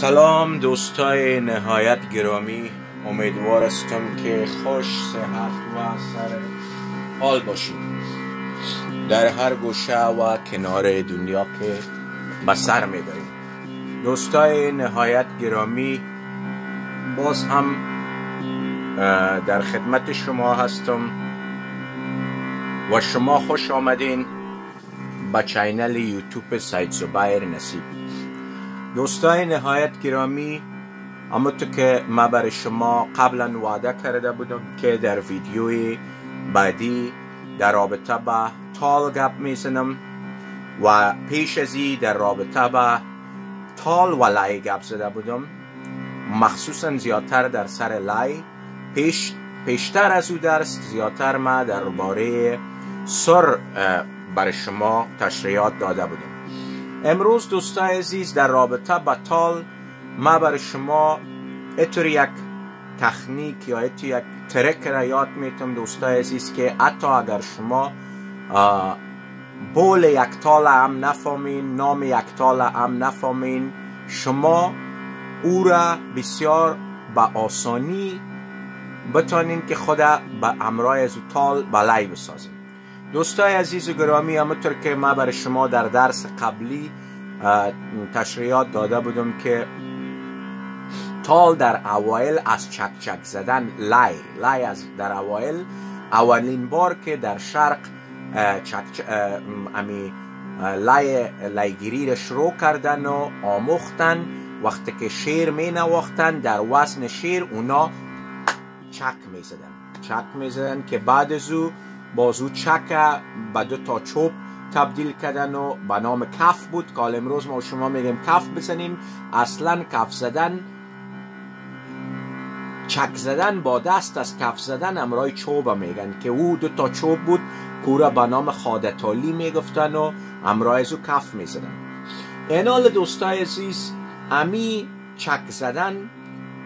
سلام دوستای نهایت گرامی، امیدوار هستم که خوش صحت و سر حال باشید در هر گوشه و کنار دنیا که به سر میبریم. دوستای نهایت گرامی، باز هم در خدمت شما هستم و شما خوش آمدین به چینل یوتیوب سید زبیر نصیب. دوستای نهایت گرامی، همونطور که ما برای شما قبلا وعده کرده بودم که در ویدیوی بعدی در رابطه به تال گپ میزنم و پیش ازی در رابطه به تال و لای گپ زده بودم، مخصوصا زیادتر در سر لای. پیشتر از او درست زیادتر ما در باره سر برای شما تشریحات داده بودم. امروز دوستای عزیز در رابطه با تال ما برای شما اتر یک تکنیک یا اتر یک ترک را یاد میتم دوستای عزیز، که حتی اگر شما بول یک تال هم نفهمین، نام یک تال هم نفهمین، شما او را بسیار به آسانی بتانین که خود به امرای از تال بلای بسازین. دوستای عزیز و گرامی، همونطور که ما برای شما در درس قبلی تشریحات داده بودم که تال در اوایل از چک چک زدن لای از در اوایل، اولین بار که در شرق لایگیری را شروع کردن و آموختن، وقتی که شعر می نواختن در وزن شعر اونا چک می زدن که بعد از او بازو چک به دو تا چوب تبدیل کردن و به نام کف بود، که امروز ما شما میگیم کف بزنیم. اصلا کف زدن، چک زدن با دست از کف زدن امرای چوب میگن، که او دو تا چوب بود کورا به نام خادتالی میگفتن و امرای زو کف میزدن. اینال دوستای عزیز، امی چک زدن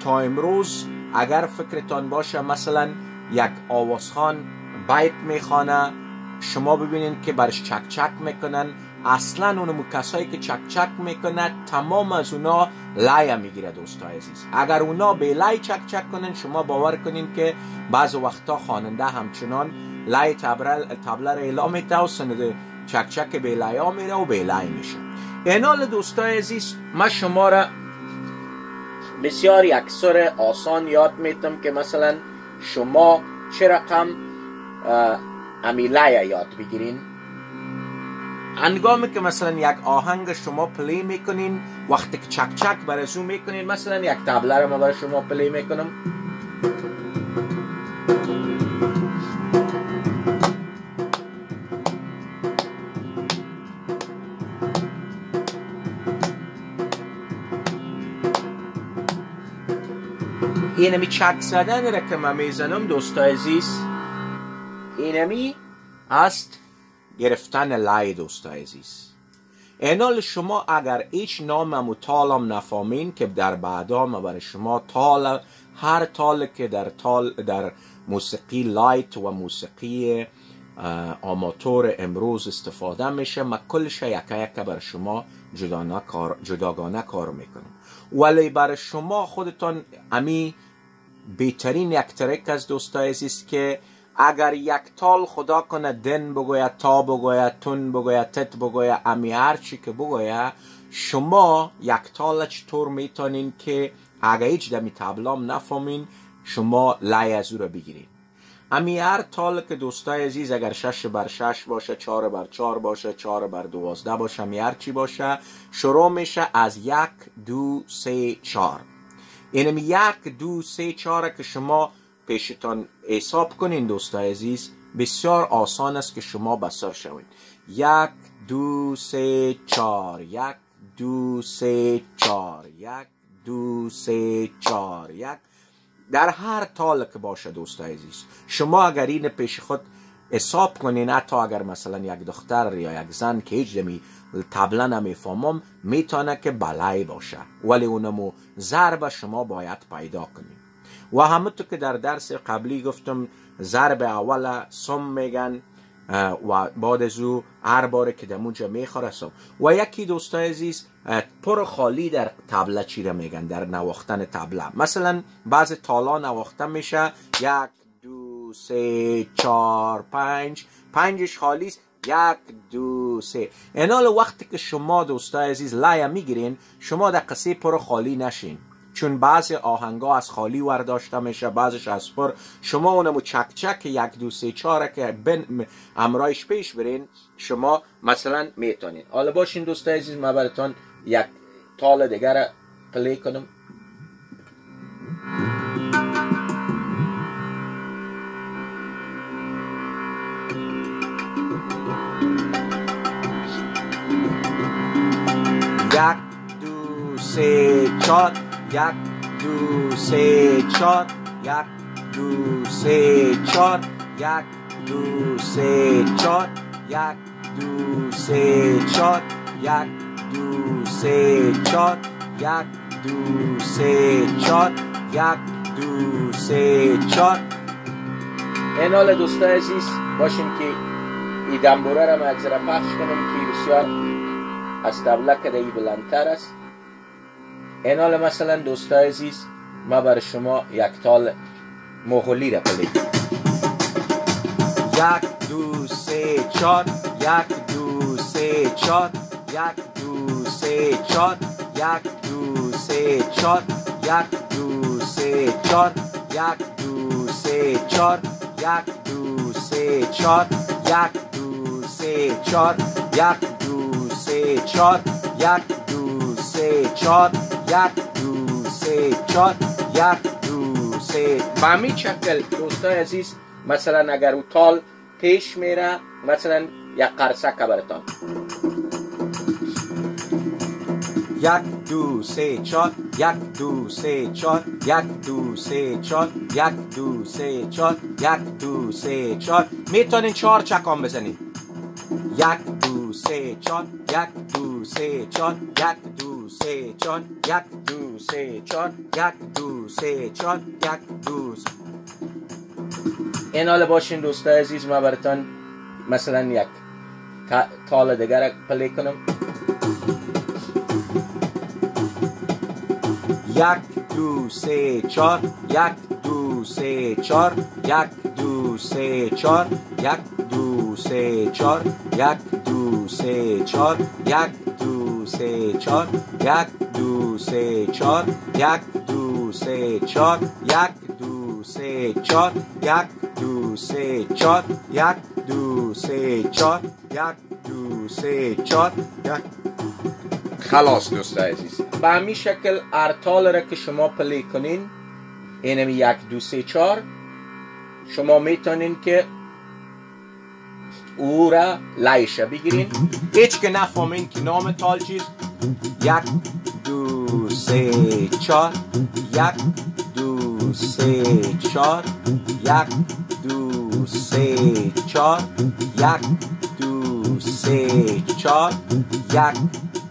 تا امروز اگر فکرتان باشه، مثلا یک آوازخان بیت میخوانه، شما ببینین که برش چک چک میکنن، اصلا اونمو کسایی که چک چک میکنن تمام از اونا لای میگیره دوستای عزیز. اگر اونا به لای چک چک کنن، شما باور کنین که بعض وقتا خواننده همچنان لای تبله را اعلام میده و سنده چک چک به لای ها میره و به لای میشه. اینال دوستای عزیز، ما شما را بسیار یک سر آسان یاد میتم که مثلا شما چه رقم امیلای یاد بگیرین. انگامی که مثلا یک آهنگ شما پلی میکنین، وقتی که چک چک برزو میکنین، مثلا یک تبله رو ما برای شما پلی میکنم، اینمی چک زدن را که من میزنم دوستای عزیز، اینمی است گرفتن لای دوستای عزیز. اینال شما اگر هیچ نامم و تالم نفهمین، که در بعدا ما برای شما تال، هر تال که در موسیقی لایت و موسیقی آماتور امروز استفاده میشه، ما کلش یکا بر شما جداگانه کار میکنم، ولی برای شما خودتان امی بهترین یک ترک از دوستای عزیز، که اگر یک تال خدا کنه دن بگوید، تا بگوید، تون بگوید، تت بگوید، امی هرچی که بگوید، شما یک تال چطور میتونین که اگر هیچ دمی تبلام نفهمین، شما لای از او را بگیرین. امی هر تال که دوستای عزیز، اگر 6 بر 6 باشه، 4 بر 4 باشه، 4 بر 12 باشه، امی هرچی باشه، شروع میشه از 1 2 3 4. اینمی 1 2 3 4 که شما پیشتان حساب کنین دوستای عزیز، بسیار آسان است که شما بسر شوید. 1 2 3 4 1 2 3 4 1 2 3 4 1. در هر تال که باشه دوستای عزیز، شما اگر این پیش خود حساب کنین، حتی اگر مثلا یک دختر یا یک زن که هیچ دمی تبله نمیفهمم، میتونه که بلای باشه، ولی اونمو ضرب شما باید پیدا کنین. و همونطور که در درس قبلی گفتم، ضرب اول سم میگن، و بعد از او هر باره که دمونجا میخوارستم. و یکی دوستای عزیز پر خالی در طبله چی را میگن در نواختن طبله؟ مثلا بعض تالا نواختن میشه 1 2 3 4 5، پنجش خالیست 1 2 3. اینال وقتی که شما دوستای عزیز لایا میگیرین شما در قصه پر خالی نشین، چون بعضی آهنگا از خالی ورداشته میشه، بعضش از پر. شما اونمو چک چک 1 2 3 4 که بن امرایش پیش برین شما مثلا میتونین. حالا باشین دوستای عزیز ما براتون یک تال دیگر پلی کنم. یک دو سه چار، 1 2 3 4، 1 2 3 4، 1 2 3 4، 1 2 3 4، 1 2 3 4، 1 2 3 4، 1 2 3 4. این حال دوستای عزیز باشین که این دنبوره را من اگزره پخش کنم که بسیار از طبله که دیگه بلندتر است. این حال مثلا دوستای عزیز ما بر شما یک تال مغولی را پلی. 1 2 3 4، 1 2 3 4، 1 2 3 4، 1 2 3 4، 1 2 3 4، 1 2 3 4، 1 2 3 4، 1 2 3 4، 1 2 3 4، 1 2 3 4، 1 2 3 4، 1 2 3. به همین شکل دوستای عزیز مثلا اگر او تال پیش میره مثلا یک قرصه که براتان 1 2 3 4، 1 2 3 4، 1 2 3 4، 1 2 3 4، 1 2 3 4. میتونین 4 چکان بزنید. 1 2 3 4، 1 2 3 4، 1 2 3 4، 1 2 3 4، 1 2 3 4، 1 2. این حال باشین دوستای عزیز ما براتون مثلا یک تال دیگر پلی کنم. 1 2 3 4، 1 2 3 4، 1 2 3 4، 1 2 3 4، 1 2 3 4، 1 2 3 4، 1 2 3 4، 1 2 3 4، 1 2 3 4، 1 2 3 4، 1 2 3 4، 1 2 3 4. خلاص دوستای عزیز به همین شکل ارتال را که شما پلی کنین، اینم 1 2 3 4، شما میتونین که او را لایشه بگیرین. هیچ که نفهمین که نام تال چیست. 1 2 3 4، 1 2 3 4، 1 2 3 4، 1 2 3 4، 1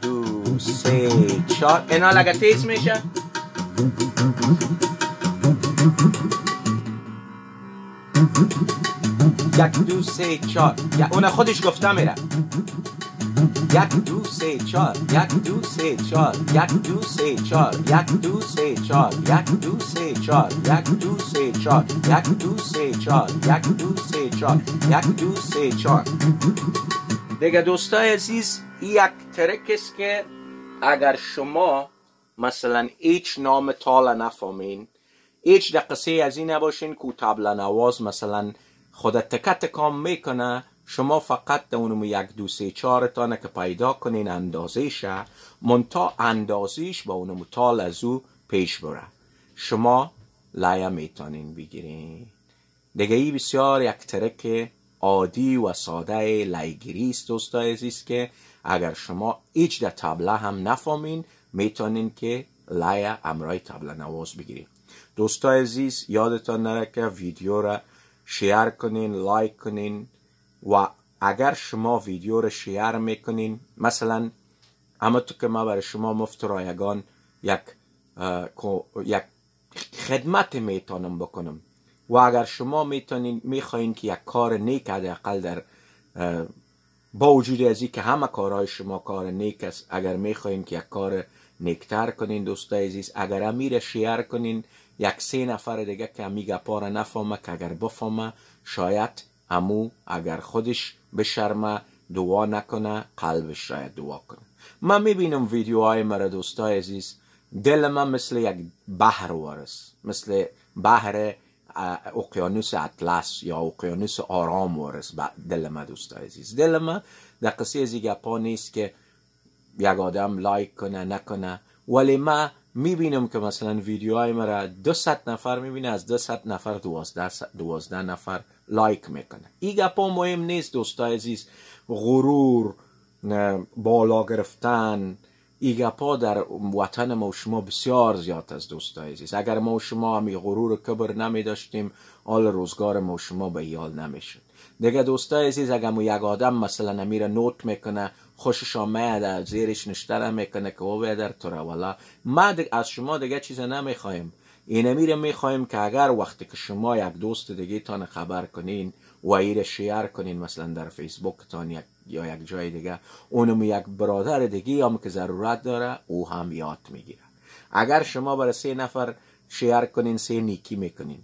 2 3 4. این حال اگه تیز میشه یک دو سه چار، اون خودش گفته میره. 1 2 3 4، 1 2 3 4، 1 2 3 4، 1 2 3 4، 1 2 3 4، 1 2 3 4، 1 2 3 4، 1 2 3 4، 1 2 3 4. دیگه دوستای عزیز یک ترکیست که اگر شما مثلا هیچ نام تاله نفهمین، هیچ دقیقه از این نباشین که طبله نواز مثلا خودت تکت کام میکنه، شما فقط اونم 1 2 3 4 تانه که پیدا کنین اندازهشه، منتا اندازیش با اونم تال از او پیش بره، شما لایه میتونین بگیرین. دیگه ای بسیار یک ترک عادی و ساده لایگیری است دوستای عزیز که اگر شما هیچ در طبله هم نفهمین میتونین که لایه امرای طبله نواز بگیرین. دوستای عزیز یادتان نره که ویدیو را شیر کنین، لایک کنین، و اگر شما ویدیو را شیر میکنین مثلا اما تو که ما برای شما مفت رایگان یک خدمت میتونم بکنم، و اگر شما میتونین میخواین که یک کار نیک حداقل در با وجود از این که همه کارهای شما کار نیک است، اگر میخواین که یک کار نیکتر کنین دوستای عزیز، اگر امیر شیار کنین یک 3 نفر دیگه که امی گپا را نفهمه، که اگر بفهمه شاید امو اگر خودش بشرمه دعا نکنه، قلبش شاید دعا کنه. من میبینم ویدیوهای مرا دوستای عزیز، دل من مثل یک بحر وارست، مثل بحر اقیانوس اطلس یا اقیانوس آرام وارست دل من دوستای عزیز. دل من در قصه از گپا نیست که یک آدم لایک کنه نکنه، ولی من میبینم که مثلا ویدیوهای مرا 200 نفر میبینه، از 200 نفر 12 نفر لایک میکنه. این گپا مهم نیست دوستای عزیز، غرور، بالا گرفتن، ای گپا در وطن ما و شما بسیار زیاد است دوستای عزیز. اگر ما و شما همی غرور و کبر نمی داشتیم، حال روزگار ما و شما به حال نمیشد دیگه دوستای عزیز. اگر ما یک آدم مثلا میره نوت میکنه، خوشش آمده، زیرش نشتره میکنه که او بیدر تره، والا ما از شما دیگه چیز نمیخوایم. این میره میخوایم که اگر وقتی که شما یک دوست دیگه تان خبر کنین و ایر شیار کنین، مثلا در فیسبوک تان یا یک جای دیگه، اونم یک برادر دیگه هم که ضرورت داره او هم یاد میگیره. اگر شما برای 3 نفر شیار کنین، 3 نیکی میکنین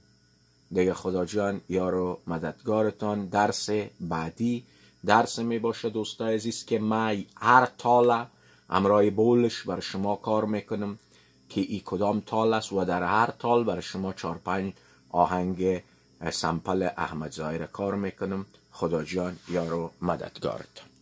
دیگه، خدا جان یارو مددگارتان. درس بعدی درس میباشه دوستای عزیز که من هر تاله امرای بولش بر شما کار میکنم که ای کدام تال است، و در هر تال برای شما 4-5 آهنگ سمپل احمد ظاهر کار میکنم. خدا جان یارو مددگارتان.